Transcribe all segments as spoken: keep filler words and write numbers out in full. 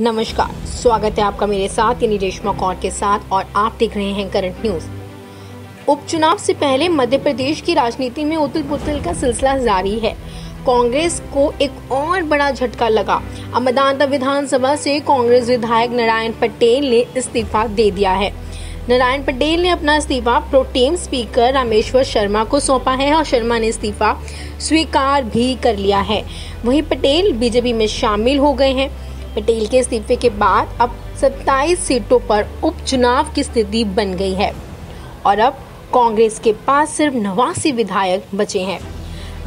नमस्कार, स्वागत है आपका मेरे साथ यानी रेशमा कौर के साथ और आप देख रहे हैं करंट न्यूज। उपचुनाव से पहले मध्य प्रदेश की राजनीति में उथल पुथल का सिलसिला जारी है। कांग्रेस को एक और बड़ा झटका लगा। अमदांता विधानसभा से कांग्रेस विधायक नारायण पटेल ने इस्तीफा दे दिया है। नारायण पटेल ने अपना इस्तीफा प्रोटेम स्पीकर रामेश्वर शर्मा को सौंपा है और शर्मा ने इस्तीफा स्वीकार भी कर लिया है। वहीं पटेल बीजेपी में शामिल हो गए हैं। पटेल के इस्तीफे के बाद अब सत्ताईस सीटों पर उपचुनाव की स्थिति बन गई है और अब कांग्रेस के पास सिर्फ नवासी विधायक बचे हैं।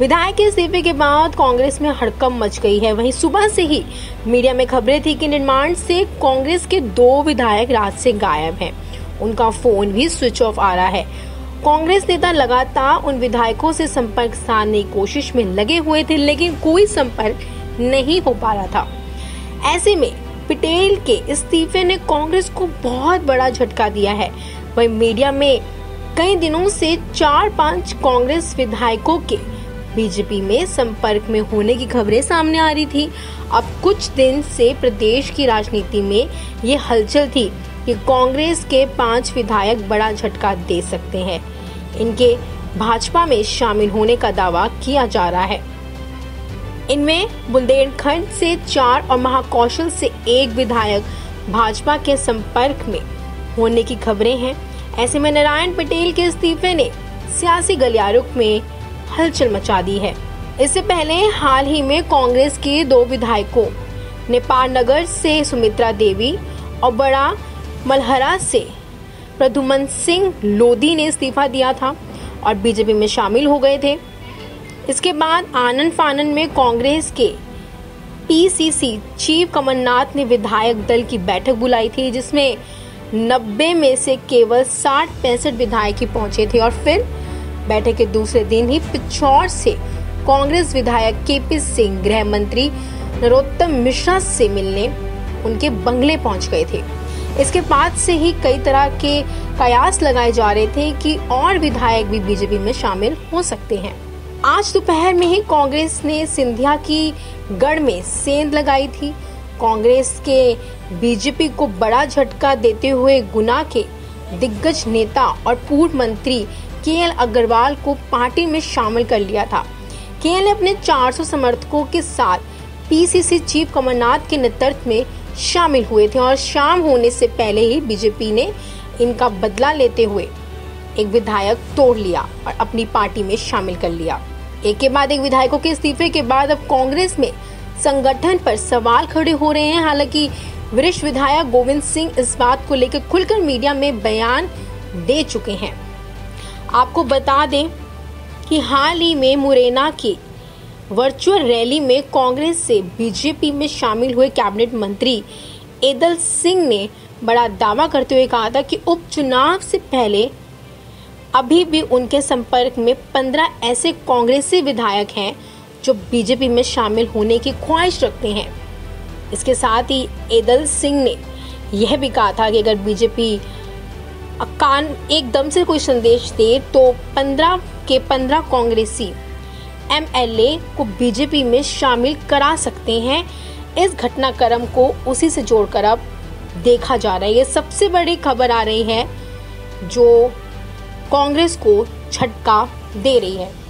विधायक के इस्तीफे के बाद कांग्रेस में हड़कंप मच गई है। वहीं सुबह से ही मीडिया में खबरें थी कि निर्माण से कांग्रेस के दो विधायक रात से गायब हैं। उनका फोन भी स्विच ऑफ आ रहा है। कांग्रेस नेता लगातार उन विधायकों से संपर्क साधने की कोशिश में लगे हुए थे, लेकिन कोई संपर्क नहीं हो पा रहा था। ऐसे में पटेल के इस्तीफे ने कांग्रेस को बहुत बड़ा झटका दिया है। वहीं मीडिया में कई दिनों से चार पांच कांग्रेस विधायकों के बीजेपी में संपर्क में होने की खबरें सामने आ रही थी। अब कुछ दिन से प्रदेश की राजनीति में ये हलचल थी कि कांग्रेस के पांच विधायक बड़ा झटका दे सकते हैं। इनके भाजपा में शामिल होने का दावा किया जा रहा है। इनमें बुंदेलखंड से चार और महाकौशल से एक विधायक भाजपा के संपर्क में होने की खबरें हैं। ऐसे में नारायण पटेल के इस्तीफे ने सियासी गलियारों में हलचल मचा दी है। इससे पहले हाल ही में कांग्रेस के दो विधायकों नेपाल नगर से सुमित्रा देवी और बड़ा मलहरा से प्रदुमन सिंह लोधी ने इस्तीफा दिया था और बीजेपी में शामिल हो गए थे। इसके बाद आनन फानन में कांग्रेस के पीसीसी चीफ कमलनाथ ने विधायक दल की बैठक बुलाई थी, जिसमें नब्बे में से केवल साठ पैंसठ विधायक ही पहुंचे थे। और फिर बैठक के दूसरे दिन ही पिछौर से कांग्रेस विधायक के पी सिंह गृह मंत्री नरोत्तम मिश्रा से मिलने उनके बंगले पहुंच गए थे। इसके बाद से ही कई तरह के कयास लगाए जा रहे थे कि और विधायक भी बीजेपी में शामिल हो सकते हैं। आज दोपहर में ही कांग्रेस ने सिंधिया की गढ़ में सेंध लगाई थी। कांग्रेस के बीजेपी को बड़ा झटका देते हुए गुना के दिग्गज नेता और पूर्व मंत्री केएल अग्रवाल को पार्टी में शामिल कर लिया था। केएल ने अपने चार सौ समर्थकों के साथ पीसीसी चीफ कमलनाथ के नेतृत्व में शामिल हुए थे और शाम होने से पहले ही बीजेपी ने इनका बदला लेते हुए एक विधायक तोड़ लिया और अपनी पार्टी में शामिल कर लिया। एक के बाद एक विधायकों के इस्तीफे के बाद अब कांग्रेस में संगठन पर सवाल खड़े हो रहे हैं। हालांकि वरिष्ठ विधायक गोविंद सिंह इस बात को लेकर खुलकर मीडिया में बयान दे चुके हैं। आपको बता दें कि हाल ही में मुरैना की वर्चुअल रैली में कांग्रेस से बीजेपी में शामिल हुए कैबिनेट मंत्री ऐदल सिंह ने बड़ा दावा करते हुए कहा था कि उपचुनाव से पहले अभी भी उनके संपर्क में पंद्रह ऐसे कांग्रेसी विधायक हैं जो बीजेपी में शामिल होने की ख्वाहिश रखते हैं। इसके साथ ही ऐदल सिंह ने यह भी कहा था कि अगर बीजेपी कान एकदम से कोई संदेश दे तो पंद्रह के पंद्रह कांग्रेसी एमएलए को बीजेपी में शामिल करा सकते हैं। इस घटनाक्रम को उसी से जोड़कर अब देखा जा रहा है। ये सबसे बड़ी खबर आ रही है जो कांग्रेस को झटका दे रही है।